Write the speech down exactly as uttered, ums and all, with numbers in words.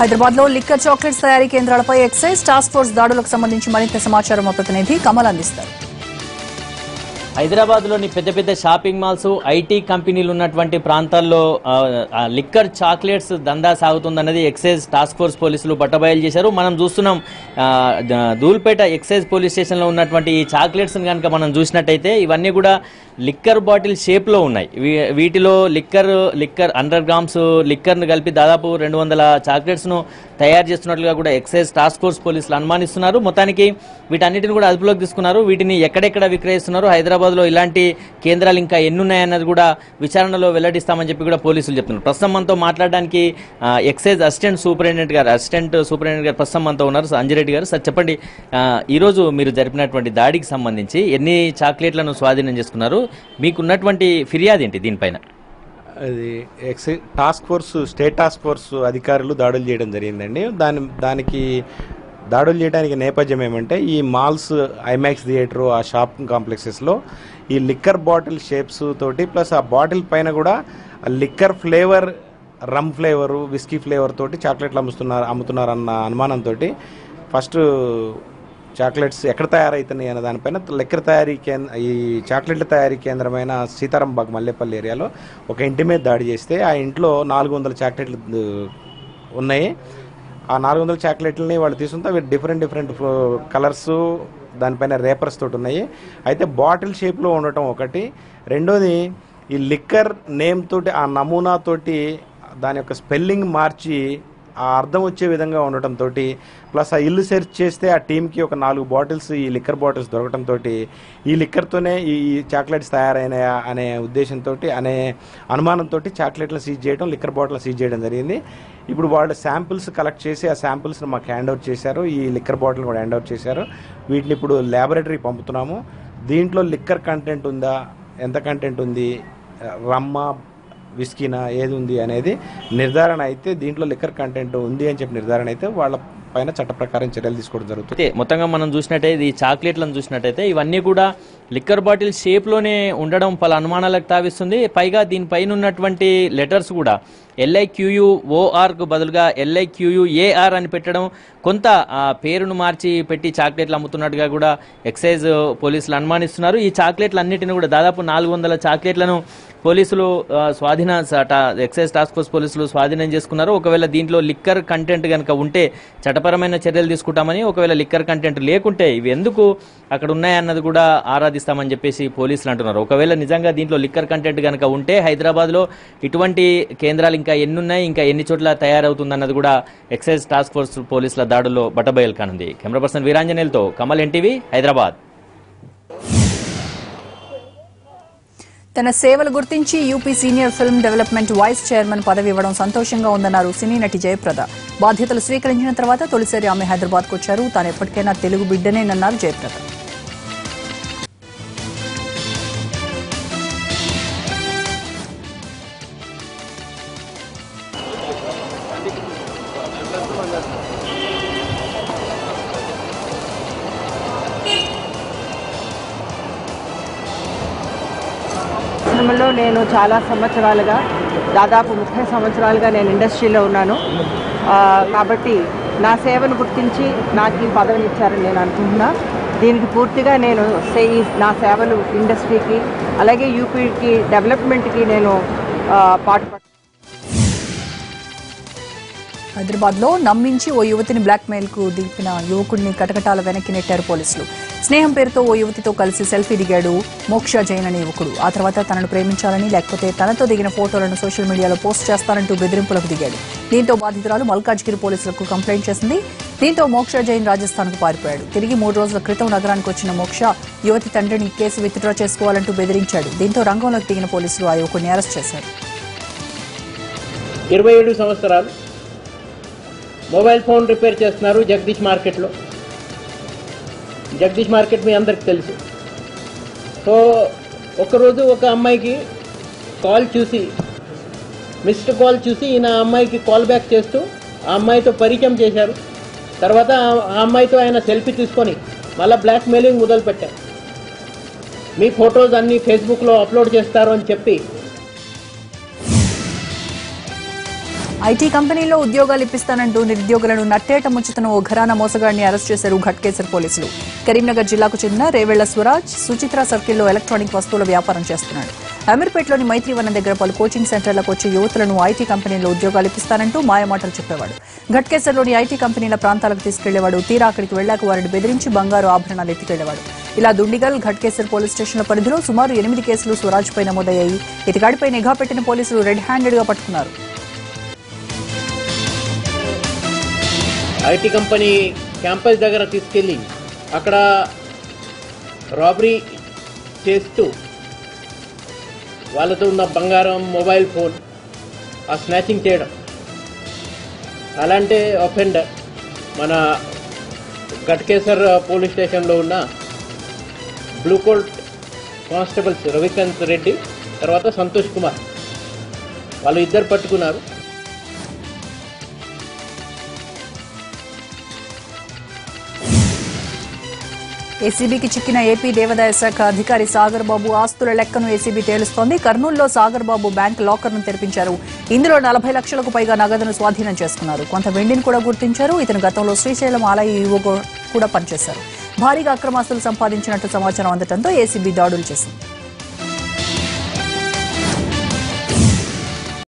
హైదరాబాద్లో liquor chocolates తయారీ కేంద్రాలపై excise task force దాడులకు సంబంధించి మరింత సమాచారం మా ప్రతినిధి కమల్ అందిస్తారు. హైదరాబాద్లోని పెద్ద పెద్ద షాపింగ్ మాల్స్, ఐటీ కంపెనీలు ఉన్నటువంటి ప్రాంతాల్లో లిక్కర్ చాక్లెట్స్ దందా సాగుతుందన్నది ఎక్సైజ్ టాస్క్ ఫోర్స్ పోలీసులు బట్టబయలు చేశారు. మనం చూస్తున్నాం ధూల్పేట ఎక్సైజ్ పోలీస్ స్టేషన్లో ఉన్నటువంటి ఈ చాక్లెట్స్ని కనుక మనం చూసినట్టయితే ఇవన్నీ కూడా లిక్కర్ బాటిల్ షేప్లో ఉన్నాయి. వీటిలో లిక్కర్ లిక్కర్ హండ్రెడ్ గ్రామ్స్ లిక్కర్ను కలిపి దాదాపు రెండు వందల చాక్లెట్స్ను తయారు చేస్తున్నట్లుగా కూడా ఎక్సైజ్ టాస్క్ ఫోర్స్ పోలీసులు అనుమానిస్తున్నారు. మొత్తానికి వీటన్నిటిని కూడా అదుపులోకి తీసుకున్నారు. వీటిని ఎక్కడెక్కడ విక్రయిస్తున్నారు, హైదరాబాద్లో ఇలాంటి కేంద్రాలు ఇంకా ఎన్నున్నాయన్నది కూడా విచారణలో వెల్లడిస్తామని చెప్పి కూడా పోలీసులు చెప్తున్నారు. ప్రస్తుతం మనతో మాట్లాడడానికి ఎక్సైజ్ అసిస్టెంట్ సూపరింటెండెంట్ గారు అసిస్టెంట్ సూపరింటెండెంట్ గారు ప్రస్తుతం మనతో ఉన్నారు, అంజిరెడ్డి గారు. సార్ చెప్పండి, ఈరోజు మీరు జరిపినటువంటి దాడికి సంబంధించి ఎన్ని చాక్లెట్లను స్వాధీనం చేసుకున్నారు, మీకున్నటువంటి ఫిర్యాదు ఏంటి దీనిపైన? అది excise task force state task force అధికారులు దాడులు చేయడం జరిగిందండి. దాని దానికి దాడులు చేయడానికి నేపథ్యం ఏమంటే ఈ మాల్స్, ఐమాక్స్ థియేటరు, ఆ షాపింగ్ కాంప్లెక్సెస్లో ఈ లిక్కర్ బాటిల్ షేప్స్ తోటి ప్లస్ ఆ బాటిల్ పైన కూడా liquor flavour, rum flavour, whisky flavour తోటి చాక్లెట్లు అమ్ముతున్నారు అమ్ముతున్నారు అన్న అనుమానంతో ఫస్ట్ చాక్లెట్స్ ఎక్కడ తయారవుతున్నాయి అనే దానిపైన లిక్కర్ తయారీ కేంద్ర ఈ చాక్లెట్ల తయారీ కేంద్రమైన సీతారాంబాగ్ మల్లేపల్లి ఏరియాలో ఒక ఇంటి మీద దాడి చేస్తే ఆ ఇంట్లో నాలుగు వందల చాక్లెట్లు ఉన్నాయి. ఆ నాలుగు వందల చాక్లెట్లని వాళ్ళు తీసుకుంటే అవి డిఫరెంట్ డిఫరెంట్ కలర్సు, దానిపైన రేపర్స్ తోటి ఉన్నాయి. అయితే బాటిల్ షేప్లో ఉండటం ఒకటి, రెండోది ఈ లిక్కర్ నేమ్ తోటి ఆ నమూనా తోటి దాని యొక్క స్పెల్లింగ్ మార్చి ఆ అర్థం వచ్చే విధంగా ఉండటంతో ప్లస్ ఆ ఇల్లు సెర్చ్ చేస్తే ఆ టీంకి ఒక నాలుగు బాటిల్స్ ఈ లిక్కర్ బాటిల్స్ దొరకటంతో ఈ లిక్కర్తోనే ఈ చాక్లెట్స్ తయారైనాయా అనే ఉద్దేశంతో అనే అనుమానంతో చాక్లెట్లు సీజ్ చేయడం, లిక్కర్ బాటిల్ సీజ్ చేయడం జరిగింది. ఇప్పుడు వాళ్ళు శాంపిల్స్ కలెక్ట్ చేసి ఆ శాంపిల్స్ని మాకు హ్యాండ్ ఓవర్ చేశారు, ఈ లిక్కర్ బాటిల్ కూడా హ్యాండ్ ఓవర్ చేశారు. వీటిని ఇప్పుడు ల్యాబొరేటరీకి పంపుతున్నాము. దీంట్లో లిక్కర్ కంటెంట్ ఉందా, ఎంత కంటెంట్ ఉంది, రమ్మా విస్కీనా ఏది ఉంది అనేది నిర్ధారణ అయితే, దీంట్లో లిక్కర్ కంటెంట్ ఉంది అని చెప్పి నిర్ధారణ అయితే వాళ్ళ పైన చట్ట ప్రకారం చర్యలు తీసుకోవడం జరుగుతుంది. మొత్తంగా మనం చూసినట్టయితే ఈ చాక్లెట్లను చూసినట్టయితే ఇవన్నీ కూడా లిక్కర్ బాటిల్ షేప్లోనే ఉండడం పలు అనుమానాలకు తావిస్తుంది. పైగా దీనిపైన ఉన్నటువంటి లెటర్స్ కూడా ఎల్ఐక్యూయుఓఆర్కు బదులుగా ఎల్ఐక్యూయుఏఆర్ అని పెట్టడం, కొంత పేరును మార్చి పెట్టి చాక్లెట్లు అమ్ముతున్నట్టుగా కూడా ఎక్సైజ్ పోలీసులు అనుమానిస్తున్నారు. ఈ చాక్లెట్లు అన్నిటిని కూడా దాదాపు నాలుగు వందల చాక్లెట్లను పోలీసులు స్వాధీన ఎక్సైజ్ టాస్క్ ఫోర్స్ పోలీసులు స్వాధీనం చేసుకున్నారు. ఒకవేళ దీంట్లో లిక్కర్ కంటెంట్ కనుక ఉంటే చట్టపరమైన చర్యలు తీసుకుంటామని, ఒకవేళ లిక్కర్ కంటెంట్ లేకుంటే ఇవి ఎందుకు అక్కడ ఉన్నాయన్నది కూడా ఆరాధిస్తామని చెప్పేసి పోలీసులు అంటున్నారు. ఒకవేళ నిజంగా దీంట్లో లిక్కర్ కంటెంట్ కనుక ఉంటే హైదరాబాద్లో ఇటువంటి కేంద్రాలు ఇంకా ఎన్నున్నాయి, ఇంకా ఎన్ని చోట్ల తయారవుతుందన్నది కూడా ఎక్సైజ్ టాస్క్ ఫోర్స్ పోలీసుల దాడుల్లో బట్టబయలు కానుంది. కెమెరా పర్సన్ వీరాంజనేయులతో కమల్, ఎన్టీవీ, హైదరాబాద్. తన సేవలు గుర్తించి UP senior film development vice chairman పదవి ఇవ్వడం సంతోషంగా ఉందన్నారు సినీ నటి జయప్రద. బాధ్యతలు స్వీకరించిన తర్వాత తొలిసారి ఆమె హైదరాబాద్కు వచ్చారు. తాను ఎప్పటికైనా తెలుగు బిడ్డనేనన్నారు జయప్రద. నేను చాలా సంవత్సరాలుగా, దాదాపు ముప్పై సంవత్సరాలుగా నేను ఇండస్ట్రీలో ఉన్నాను కాబట్టి నా సేవను గుర్తించి నాకు ఈ పదవిని ఇచ్చారని నేను అనుకుంటున్నా. దీనికి పూర్తిగా నేను నా సేవలు ఇండస్ట్రీకి అలాగే యూపీకి డెవలప్మెంట్కి నేను పాటుపడ్డాను. హైదరాబాద్లో నమ్మించి ఓ యువతిని బ్లాక్మెయిల్కు దిగిపిన యువకుడిని కటకటాల వెనక్కి నెట్టారు పోలీసులు. స్నేహం పేరుతో ఓ యువతితో కలిసి సెల్ఫీ దిగాడు మోక్ష జైన్ అనే యువకుడు. ఆ తర్వాత తనను ప్రేమించాలని, లేకపోతే తనతో దిగిన ఫోటోలను సోషల్ మీడియాలో పోస్ట్ చేస్తానంటూ బెదిరింపులకు దిగాడు. దీంతో బాధితురాలు మల్కాజ్గిరి పోలీసులకు కంప్లైంట్ చేసింది. దీంతో మోక్ష జైన్ రాజస్థాన్కు పారిపోయాడు. తిరిగి మూడు రోజుల క్రితం నగరానికి వచ్చిన మోక్ష యువతి తండ్రిని కేసు విత్డ్రా చేసుకోవాలంటూ బెదిరించాడు. దీంతో రంగంలోకి దిగిన పోలీసులు ఆ యువకుడిని అరెస్ట్ చేశారు. ఇరవై ఏడు సంవత్సరాలు మొబైల్ ఫోన్ రిపేర్ చేస్తున్నారు జగదీష్ మార్కెట్లో. జగదీష్ మార్కెట్ మీ అందరికి తెలుసు. సో ఒకరోజు ఒక అమ్మాయికి కాల్ చూసి, మిస్డ్ కాల్ చూసి ఈయన అమ్మాయికి కాల్ బ్యాక్ చేస్తూ ఆ అమ్మాయితో పరిచయం చేశారు. తర్వాత ఆ అమ్మాయితో ఆయన సెల్ఫీ తీసుకొని మళ్ళీ బ్లాక్మెయిలింగ్ మొదలుపెట్టారు. మీ ఫొటోస్ అన్నీ ఫేస్బుక్లో అప్లోడ్ చేస్తారు అని చెప్పి ఐటీ కంపెనీల్లో ఉద్యోగాలు ఇప్పిస్తానంటూ నిరుద్యోగులను నట్టేట ముంచుతున్న ఓ ఘరానా మోసగాడిని అరెస్ట్ చేశారు ఘట్కేసర్ పోలీసులు. కరీంనగర్ జిల్లాకు చెందిన రేవెళ్ల స్వరాజ్ సుచిత్ర సర్కిల్లో ఎలక్ట్రానిక్ వస్తువుల వ్యాపారం చేస్తున్నాడు. అమీర్పేటలోని మైత్రివనం దగ్గర పలు కోచింగ్ సెంటర్లకు వచ్చే యువతులను ఐటీ కంపెనీల్లో ఉద్యోగాలు ఇప్పిస్తానంటూ మాయమాటలు చెప్పేవాడు. ఘట్కేసర్లోని ఐటీ కంపెనీల ప్రాంతాలకు తీసుకెళ్లేవాడు. తీరా అక్కడికి వెళ్లాక వారిని బెదిరించి బంగారు ఆభరణాలు ఎత్తుకెళ్లేవాడు. ఇలా దుండిగల్ ఘట్కేసర్ పోలీస్ స్టేషన్ల పరిధిలో సుమారు ఎనిమిది కేసులు స్వరాజ్పై నమోదయ్యాయి. ఇతగాడిపై నిఘా పెట్టిన పోలీసులు రెడ్ హ్యాండెడ్ గా పట్టుకున్నారు. ఐటీ కంపెనీ క్యాంపస్ దగ్గర తీసుకెళ్లి అక్కడ రాబరీ చేస్తూ వాళ్ళతో ఉన్న బంగారం, మొబైల్ ఫోన్ ఆ స్నాచింగ్ చేయడం. అలాంటి అఫెండర్ మన ఘట్కేసర్ పోలీస్ స్టేషన్లో ఉన్న blue coat constables Ravikanth Reddy, తర్వాత సంతోష్ కుమార్, వాళ్ళు ఇద్దరు పట్టుకున్నారు. ఏసీబీకి చిక్కిన ఏపీ దేవాదాయ శాఖ అధికారి సాగర్ బాబు ఆస్తుల లెక్కను ఏసీబీ తేలుస్తోంది. కర్నూలులో సాగర్ బాబు బ్యాంక్ లాకర్ను తెరిపించారు. ఇందులో నలభై లక్షలకు పైగా నగదును స్వాధీనం చేసుకున్నారు. కొంత వెండిని కూడా గుర్తించారు. ఇతను గతంలో శ్రీశైలం ఆలయ ఈవో కూడా పనిచేశారు. భారీగా అక్రమాస్తులు సంపాదించినట్టు సమాచారం అందటంతో ఏసీబీ దాడులు చేసింది.